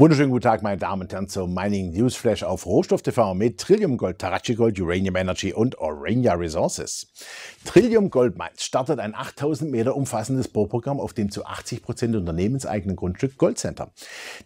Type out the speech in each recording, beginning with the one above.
Wunderschönen guten Tag, meine Damen und Herren, zum Mining Newsflash auf RohstoffTV mit Trillium Gold, Tarachi Gold, Uranium Energy und Aurania Resources. Trillium Gold Mines startet ein 8000 Meter umfassendes Bohrprogramm auf dem zu 80% unternehmenseigenen Grundstück Gold Centre.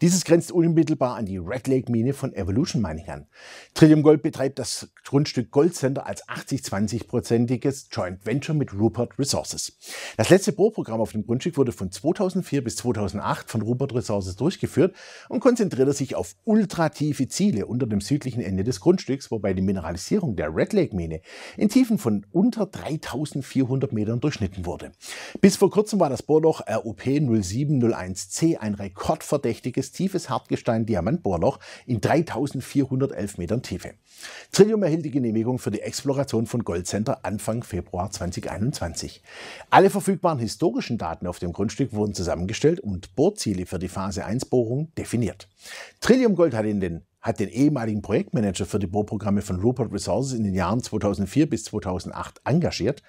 Dieses grenzt unmittelbar an die Red Lake Mine von Evolution Mining an. Trillium Gold betreibt das Grundstück Gold Centre als 80-20%iges Joint Venture mit Rupert Resources. Das letzte Bohrprogramm auf dem Grundstück wurde von 2004 bis 2008 von Rupert Resources durchgeführt und konzentrierte sich auf ultratiefe Ziele unter dem südlichen Ende des Grundstücks, wobei die Mineralisierung der Red Lake Mine in Tiefen von unter 3400 Metern durchschnitten wurde. Bis vor kurzem war das Bohrloch ROP 0701C ein rekordverdächtiges, tiefes Hartgestein-Diamantbohrloch in 3411 Metern Tiefe. Trillium erhielt die Genehmigung für die Exploration von Gold Centre Anfang Februar 2021. Alle verfügbaren historischen Daten auf dem Grundstück wurden zusammengestellt und Bohrziele für die Phase 1 Bohrung definiert. Trillium Gold hat den ehemaligen Projektmanager für die Bohrprogramme von Rupert Resources in den Jahren 2004 bis 2008 engagiert,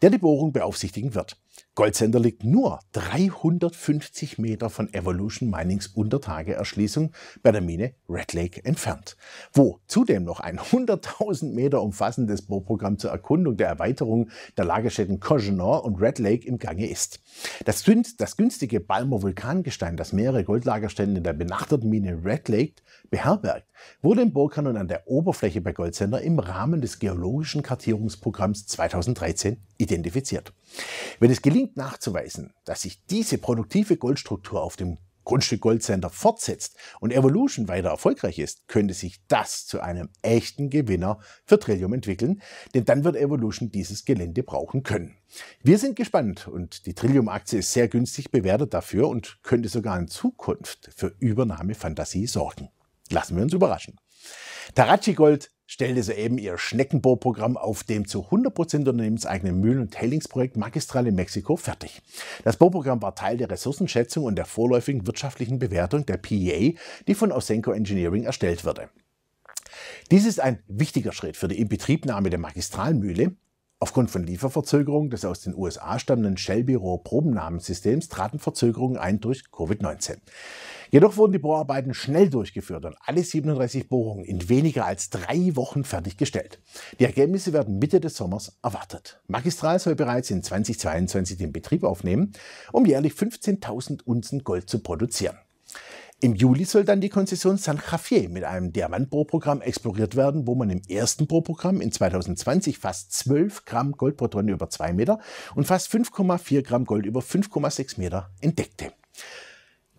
der die Bohrung beaufsichtigen wird. Gold Centre liegt nur 350 Meter von Evolution Minings Untertageerschließung bei der Mine Red Lake entfernt, wo zudem noch ein 100.000 Meter umfassendes Bohrprogramm zur Erkundung der Erweiterung der Lagerstätten Cochenour und Red Lake im Gange ist. Das günstige Balmer Vulkangestein, das mehrere Goldlagerstätten in der benachbarten Mine Red Lake beherbergt, wurde im Bohrkanon an der Oberfläche bei Gold Centre im Rahmen des geologischen Kartierungsprogramms 2013 identifiziert. Wenn es gelingt nachzuweisen, dass sich diese produktive Goldstruktur auf dem Grundstück Gold Centre fortsetzt und Evolution weiter erfolgreich ist, könnte sich das zu einem echten Gewinner für Trillium entwickeln, denn dann wird Evolution dieses Gelände brauchen können. Wir sind gespannt und die Trillium-Aktie ist sehr günstig bewertet dafür und könnte sogar in Zukunft für Übernahmefantasie sorgen. Lassen wir uns überraschen. Tarachi Gold stellte soeben ihr Schneckenbohrprogramm auf dem zu 100% unternehmenseigenen Mühlen- und Tailingsprojekt Magistral in Mexiko fertig. Das Bohrprogramm war Teil der Ressourcenschätzung und der vorläufigen wirtschaftlichen Bewertung der PEA, die von Ausenco Engineering erstellt wurde. Dies ist ein wichtiger Schritt für die Inbetriebnahme der Magistralmühle. Aufgrund von Lieferverzögerungen des aus den USA stammenden Shelby-Rohr-Probennamensystems traten Verzögerungen ein durch Covid-19. Jedoch wurden die Bohrarbeiten schnell durchgeführt und alle 37 Bohrungen in weniger als 3 Wochen fertiggestellt. Die Ergebnisse werden Mitte des Sommers erwartet. Magistral soll bereits in 2022 den Betrieb aufnehmen, um jährlich 15.000 Unzen Gold zu produzieren. Im Juli soll dann die Konzession San Rafael mit einem Diamantbohrprogramm exploriert werden, wo man im ersten Bohrprogramm in 2020 fast 12 Gramm Gold pro Tonne über 2 Meter und fast 5,4 Gramm Gold über 5,6 Meter entdeckte.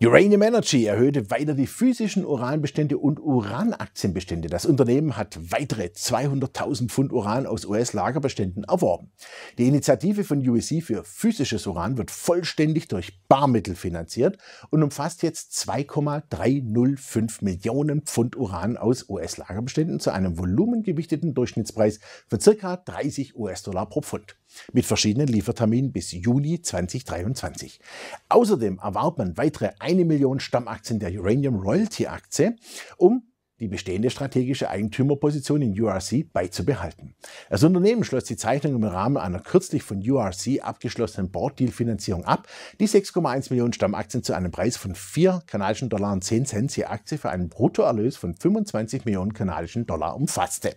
Uranium Energy erhöhte weiter die physischen Uranbestände und Uranaktienbestände. Das Unternehmen hat weitere 200.000 Pfund Uran aus US-Lagerbeständen erworben. Die Initiative von UEC für physisches Uran wird vollständig durch Barmittel finanziert und umfasst jetzt 2,305 Millionen Pfund Uran aus US-Lagerbeständen zu einem volumengewichteten Durchschnittspreis von ca. 30 US-Dollar pro Pfund mit verschiedenen Lieferterminen bis Juni 2023. Außerdem erwarb man weitere 1 Million Stammaktien der Uranium Royalty Aktie, um die bestehende strategische Eigentümerposition in URC beizubehalten. Das Unternehmen schloss die Zeichnung im Rahmen einer kürzlich von URC abgeschlossenen Board-Deal-Finanzierung ab, die 6,1 Millionen Stammaktien zu einem Preis von 4 kanadischen Dollar und 10 Cent je Aktie für einen Bruttoerlös von 25 Millionen kanadischen Dollar umfasste.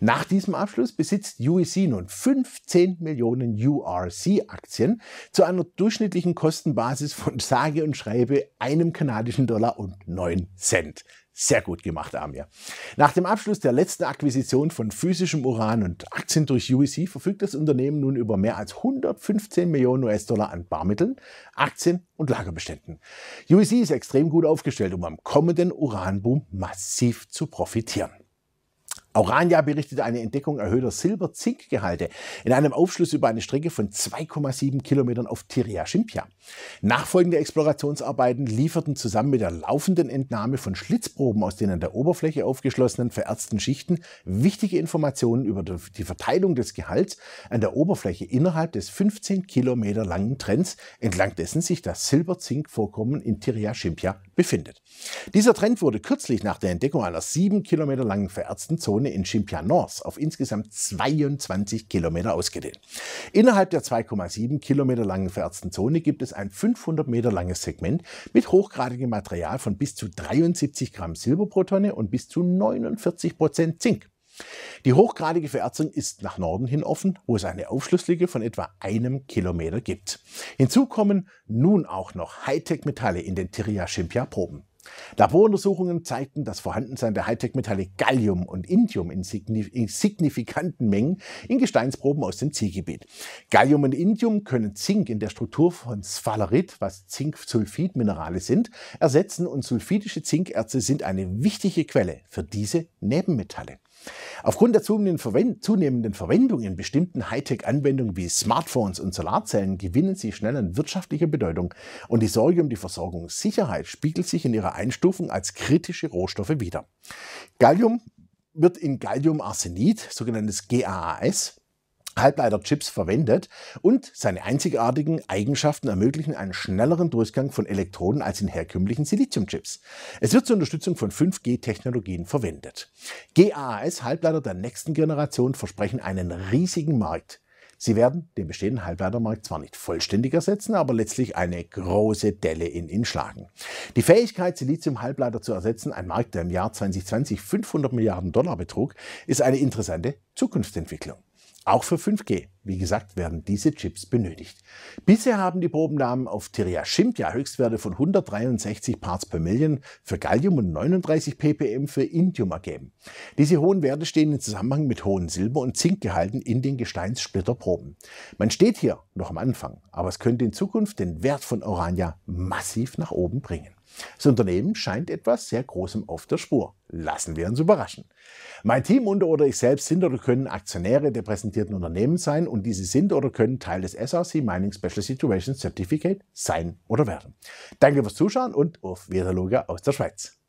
Nach diesem Abschluss besitzt UEC nun 15 Millionen URC-Aktien zu einer durchschnittlichen Kostenbasis von sage und schreibe 1 kanadischen Dollar und 9 Cent. Sehr gut gemacht, Amir. Nach dem Abschluss der letzten Akquisition von physischem Uran und Aktien durch UEC verfügt das Unternehmen nun über mehr als 115 Millionen US-Dollar an Barmitteln, Aktien und Lagerbeständen. UEC ist extrem gut aufgestellt, um am kommenden Uranboom massiv zu profitieren. Aurania berichtete eine Entdeckung erhöhter Silber-Zink-Gehalte in einem Aufschluss über eine Strecke von 2,7 Kilometern auf Tiria-Shimpia. Nachfolgende Explorationsarbeiten lieferten zusammen mit der laufenden Entnahme von Schlitzproben aus den an der Oberfläche aufgeschlossenen vererzten Schichten wichtige Informationen über die Verteilung des Gehalts an der Oberfläche innerhalb des 15 Kilometer langen Trends, entlang dessen sich das Silber-Zink-Vorkommen in Tiria-Shimpia befindet. Dieser Trend wurde kürzlich nach der Entdeckung einer 7 Kilometer langen vererzten Zone Zone in Shimpia-North auf insgesamt 22 Kilometer ausgedehnt. Innerhalb der 2,7 Kilometer langen vererzten Zone gibt es ein 500 Meter langes Segment mit hochgradigem Material von bis zu 73 Gramm Silber pro Tonne und bis zu 49% Zink. Die hochgradige Vererzung ist nach Norden hin offen, wo es eine Aufschlusslücke von etwa einem Kilometer gibt. Hinzu kommen nun auch noch Hightech-Metalle in den Tiria-Shimpia-Proben. Laboruntersuchungen zeigten das Vorhandensein der Hightech-Metalle Gallium und Indium in signifikanten Mengen in Gesteinsproben aus dem Zielgebiet. Gallium und Indium können Zink in der Struktur von Sphalerit, was Zinksulfid-Minerale sind, ersetzen und sulfidische Zinkerze sind eine wichtige Quelle für diese Nebenmetalle. Aufgrund der zunehmenden Verwendung in bestimmten Hightech-Anwendungen wie Smartphones und Solarzellen gewinnen sie schnell an wirtschaftlicher Bedeutung und die Sorge um die Versorgungssicherheit spiegelt sich in ihrer Einstufung als kritische Rohstoffe wider. Gallium wird in Galliumarsenid, sogenanntes GAAS, Halbleiterchips verwendet und seine einzigartigen Eigenschaften ermöglichen einen schnelleren Durchgang von Elektronen als in herkömmlichen Siliziumchips. Es wird zur Unterstützung von 5G-Technologien verwendet. GAAS-Halbleiter der nächsten Generation versprechen einen riesigen Markt. Sie werden den bestehenden Halbleitermarkt zwar nicht vollständig ersetzen, aber letztlich eine große Delle in ihn schlagen. Die Fähigkeit, Silizium-Halbleiter zu ersetzen, ein Markt, der im Jahr 2020 $500 Milliarden betrug, ist eine interessante Zukunftsentwicklung. Auch für 5G, wie gesagt, werden diese Chips benötigt. Bisher haben die Probennahmen auf Tiria-Shimpia Höchstwerte von 163 Parts per Million für Gallium und 39 ppm für Indium ergeben. Diese hohen Werte stehen in Zusammenhang mit hohen Silber- und Zinkgehalten in den Gesteinssplitterproben. Man steht hier noch am Anfang, aber es könnte in Zukunft den Wert von Aurania massiv nach oben bringen. Das Unternehmen scheint etwas sehr Großem auf der Spur. Lassen wir uns überraschen. Mein Team und oder ich selbst sind oder können Aktionäre der präsentierten Unternehmen sein und diese sind oder können Teil des SRC Mining Special Situation Certificate sein oder werden. Danke fürs Zuschauen und auf Wiedersehen aus der Schweiz.